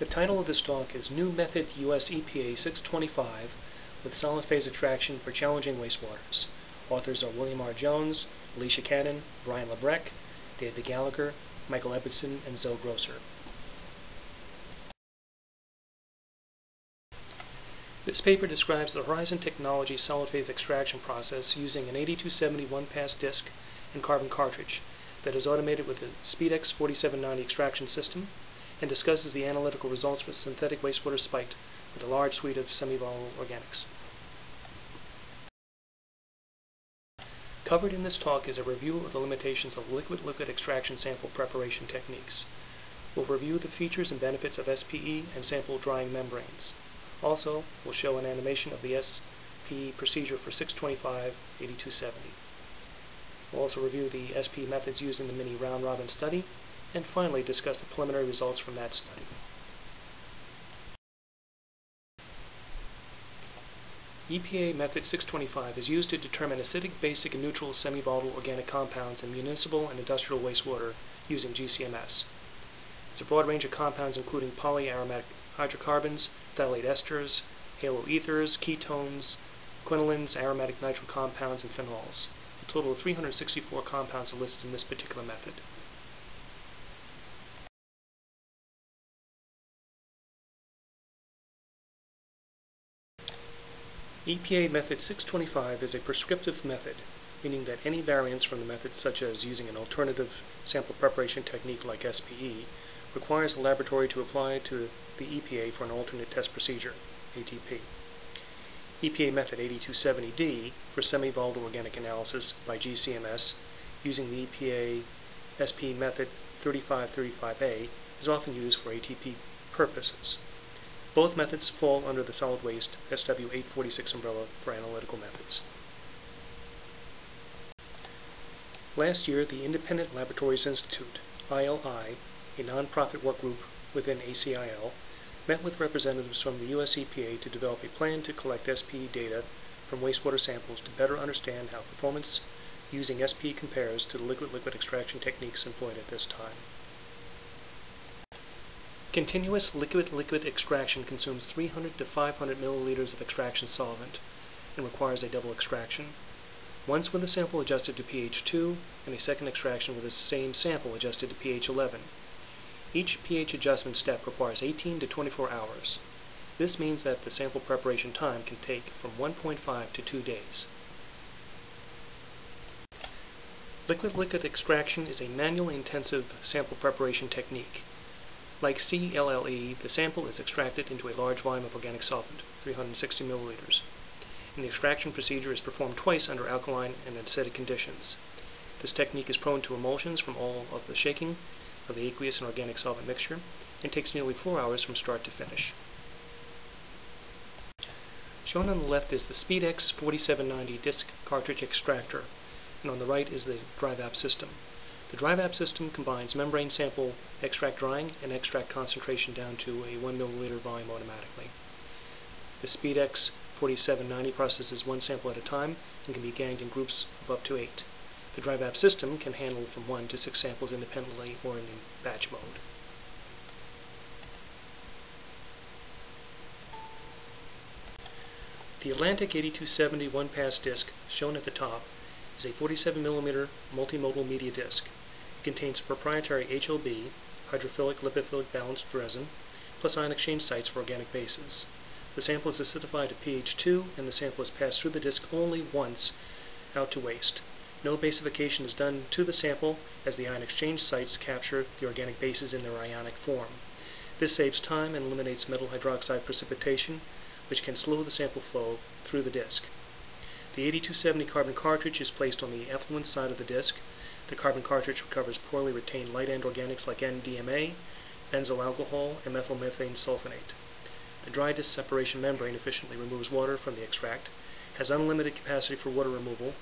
The title of this talk is New Method U.S. EPA 625 with Solid Phase Extraction for Challenging Wastewaters. Authors are William R. Jones, Alicia Cannon, Brian Lebrecht, David Gallagher, Michael Ebbetson, and Zoe Grosser. This paper describes the Horizon Technology solid phase extraction process using an 8270 1-pass disc and carbon cartridge that is automated with the Speedex 4790 extraction system, and discusses the analytical results for synthetic wastewater spiked with a large suite of semi-volatile organics. Covered in this talk is a review of the limitations of liquid-liquid extraction sample preparation techniques. We'll review the features and benefits of SPE and sample drying membranes. Also, we'll show an animation of the SPE procedure for 625-8270. We'll also review the SPE methods used in the mini round-robin study, and finally discuss the preliminary results from that study. EPA Method 625 is used to determine acidic, basic, and neutral semi-volatile organic compounds in municipal and industrial wastewater using GCMS. It's a broad range of compounds including polyaromatic hydrocarbons, phthalate esters, halo ethers, ketones, quinolines, aromatic nitrile compounds, and phenols. A total of 364 compounds are listed in this particular method. EPA Method 625 is a prescriptive method, meaning that any variance from the method, such as using an alternative sample preparation technique like SPE, requires the laboratory to apply to the EPA for an alternate test procedure, ATP. EPA Method 8270D for semi-volatile organic analysis by GCMS using the EPA SPE Method 3535A is often used for ATP purposes. Both methods fall under the solid waste SW846 umbrella for analytical methods. Last year, the Independent Laboratories Institute, ILI, a nonprofit work group within ACIL, met with representatives from the U.S. EPA to develop a plan to collect SPE data from wastewater samples to better understand how performance using SPE compares to the liquid-liquid extraction techniques employed at this time. Continuous liquid-liquid extraction consumes 300 to 500 milliliters of extraction solvent and requires a double extraction, once with a sample adjusted to pH 2 and a second extraction with the same sample adjusted to pH 11. Each pH adjustment step requires 18 to 24 hours. This means that the sample preparation time can take from 1.5 to 2 days. Liquid-liquid extraction is a manually intensive sample preparation technique. Like CLLE, the sample is extracted into a large volume of organic solvent, 360 milliliters, and the extraction procedure is performed twice under alkaline and acidic conditions. This technique is prone to emulsions from all of the shaking of the aqueous and organic solvent mixture, and takes nearly 4 hours from start to finish. Shown on the left is the Speedex 4790 disc cartridge extractor, and on the right is the DryVap system. The DryVap system combines membrane sample extract drying and extract concentration down to a 1 milliliter volume automatically. The Speedex 4790 processes one sample at a time and can be ganged in groups of up to 8. The DryVap system can handle from 1 to 6 samples independently or in batch mode. The Atlantic 8270 1-pass disc, shown at the top, is a 47mm multimodal media disc. It contains proprietary HLB, hydrophilic-lipophilic balanced resin, plus ion exchange sites for organic bases. The sample is acidified to pH 2, and the sample is passed through the disc only once out to waste. No basification is done to the sample, as the ion exchange sites capture the organic bases in their ionic form. This saves time and eliminates metal hydroxide precipitation, which can slow the sample flow through the disc. The 8270 carbon cartridge is placed on the effluent side of the disc. The carbon cartridge recovers poorly retained light-end organics like NDMA, benzyl alcohol, and methylmethane sulfonate. The dry disc separation membrane efficiently removes water from the extract, has unlimited capacity for water removal,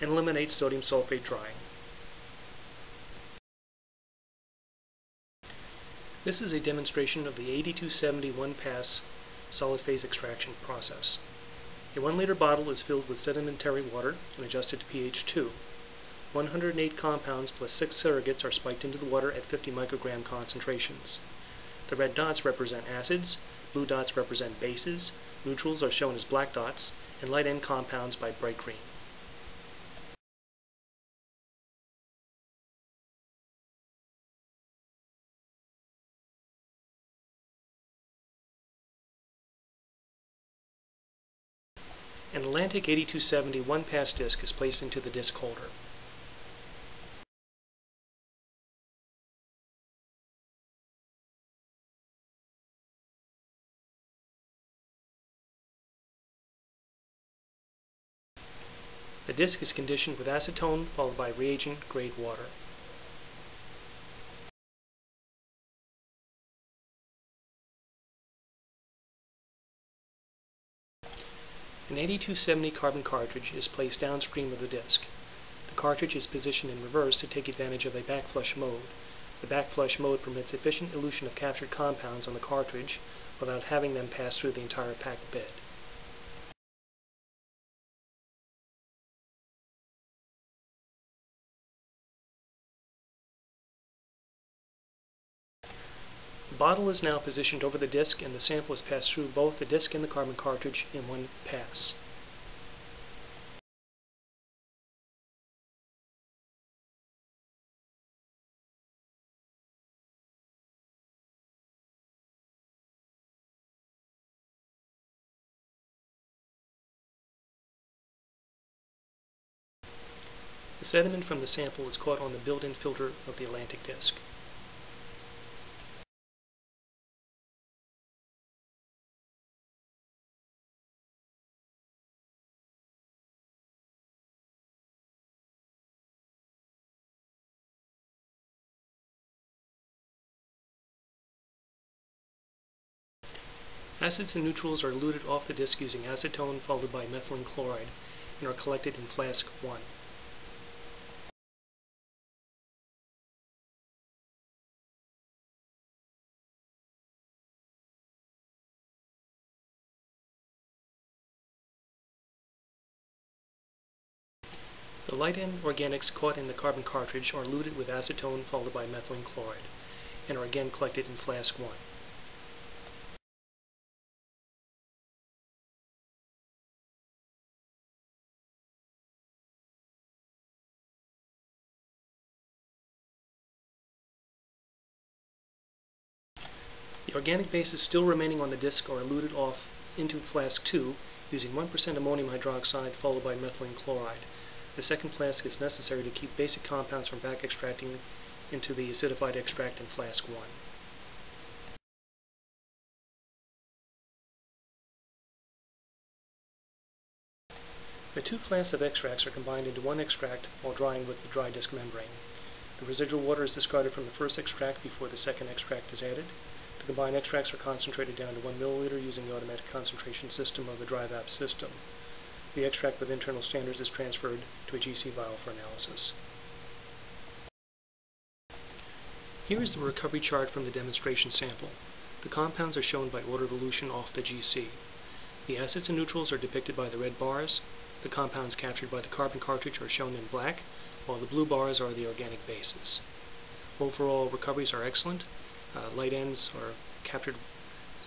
and eliminates sodium sulfate drying. This is a demonstration of the 8270 1-pass solid phase extraction process. A 1-liter bottle is filled with sedimentary water and adjusted to pH 2. 108 compounds plus 6 surrogates are spiked into the water at 50 microgram concentrations. The red dots represent acids, blue dots represent bases, neutrals are shown as black dots, and light end compounds by bright green. An Atlantic 8270 1-pass disc is placed into the disc holder. The disc is conditioned with acetone followed by reagent grade water. An 8270 carbon cartridge is placed downstream of the disc. The cartridge is positioned in reverse to take advantage of a backflush mode. The backflush mode permits efficient elution of captured compounds on the cartridge without having them pass through the entire packed bed. The bottle is now positioned over the disc, and the sample is passed through both the disc and the carbon cartridge in one pass. The sediment from the sample is caught on the built-in filter of the Atlantic disc. Acids and neutrals are eluted off the disc using acetone followed by methylene chloride and are collected in flask 1. The light end organics caught in the carbon cartridge are eluted with acetone followed by methylene chloride and are again collected in flask 1. The organic bases still remaining on the disc are eluted off into flask 2 using 1% ammonium hydroxide followed by methylene chloride. The second flask is necessary to keep basic compounds from back extracting into the acidified extract in flask 1. The two flasks of extracts are combined into one extract while drying with the dry disc membrane. The residual water is discarded from the first extract before the second extract is added. The combined extracts are concentrated down to 1 milliliter using the automatic concentration system of the DryVap system. The extract with internal standards is transferred to a GC vial for analysis. Here is the recovery chart from the demonstration sample. The compounds are shown by order of elution off the GC. The acids and neutrals are depicted by the red bars. The compounds captured by the carbon cartridge are shown in black, while the blue bars are the organic bases. Overall, recoveries are excellent. Light ends are captured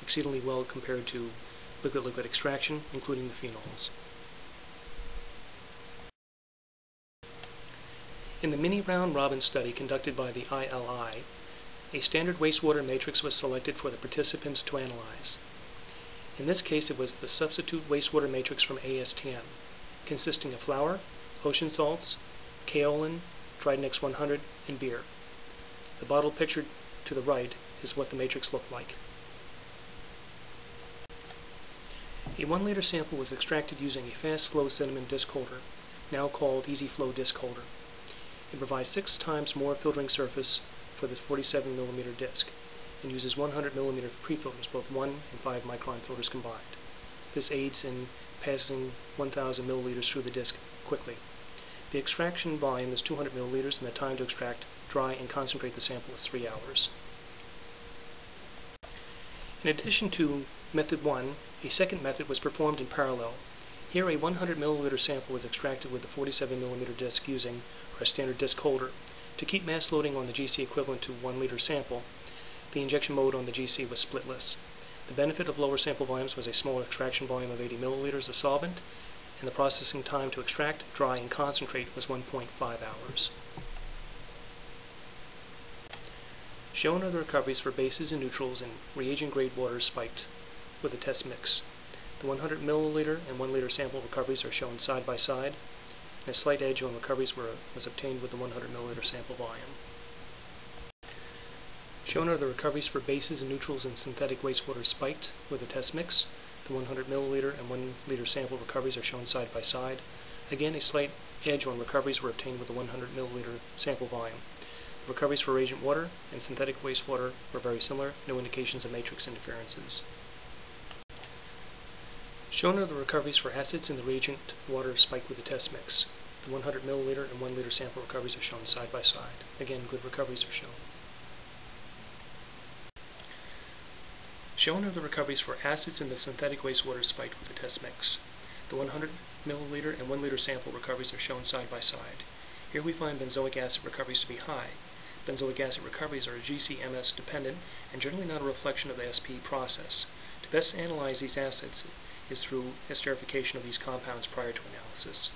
exceedingly well compared to liquid-liquid extraction, including the phenols. In the mini round-robin study conducted by the ILI, a standard wastewater matrix was selected for the participants to analyze. In this case, it was the substitute wastewater matrix from ASTM, consisting of flour, ocean salts, kaolin, Triton X100, and beer. The bottle pictured to the right is what the matrix looked like. A 1-liter sample was extracted using a fast-flow sediment disc holder, now called easy-flow disc holder. It provides 6 times more filtering surface for the 47mm disc and uses 100mm pre-filters, both 1 and 5 micron filters combined. This aids in passing 1,000 milliliters through the disc quickly. The extraction volume is 200 milliliters and the time to extract, dry, and concentrate the sample is 3 hours. In addition to method 1, a second method was performed in parallel. Here a 100 milliliter sample was extracted with the 47mm disc using our standard disc holder. To keep mass loading on the GC equivalent to 1 liter sample, The injection mode on the GC was splitless. The benefit of lower sample volumes was a smaller extraction volume of 80 milliliters of solvent, and the processing time to extract, dry, and concentrate was 1.5 hours. Shown are the recoveries for bases and neutrals and reagent-grade waters spiked with a test mix. The 100 milliliter and 1 liter sample recoveries are shown side by side, and a slight edge on recoveries was obtained with the 100 milliliter sample volume. Shown are the recoveries for bases and neutrals and synthetic wastewater spiked with a test mix. The 100 milliliter and 1 liter sample recoveries are shown side by side. Again, a slight edge on recoveries were obtained with the 100 milliliter sample volume. The recoveries for reagent water and synthetic wastewater were very similar, no indications of matrix interferences. Shown are the recoveries for acids and the reagent water spiked with the test mix. The 100 milliliter and 1 liter sample recoveries are shown side by side. Again, good recoveries are shown. Shown are the recoveries for acids and the synthetic wastewater spiked with the test mix. The 100 milliliter and 1 liter sample recoveries are shown side by side. Here we find benzoic acid recoveries to be high. Benzoic acid recoveries are GCMS dependent and generally not a reflection of the SPE process. To best analyze these acids is through esterification of these compounds prior to analysis.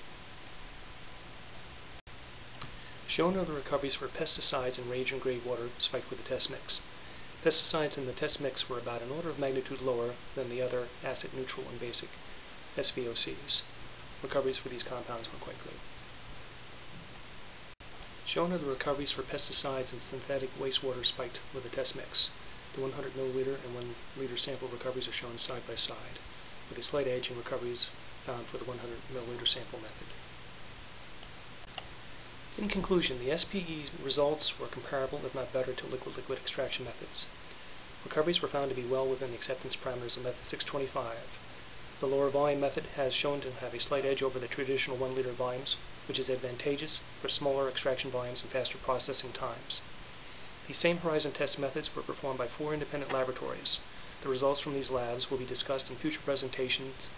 Shown are the recoveries for pesticides and reagent-grade water spiked with the test mix. Pesticides in the test mix were about an order of magnitude lower than the other acid, neutral, and basic SVOCs. Recoveries for these compounds were quite good. Shown are the recoveries for pesticides and synthetic wastewater spiked with a test mix. The 100 milliliter and 1 liter sample recoveries are shown side by side, with a slight edge in recoveries found for the 100 milliliter sample method. In conclusion, the SPE results were comparable, if not better, to liquid-liquid extraction methods. Recoveries were found to be well within the acceptance parameters of Method 625. The lower volume method has shown to have a slight edge over the traditional 1 liter volumes, which is advantageous for smaller extraction volumes and faster processing times. These same horizon test methods were performed by 4 independent laboratories. The results from these labs will be discussed in future presentations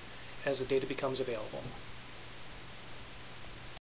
as the data becomes available.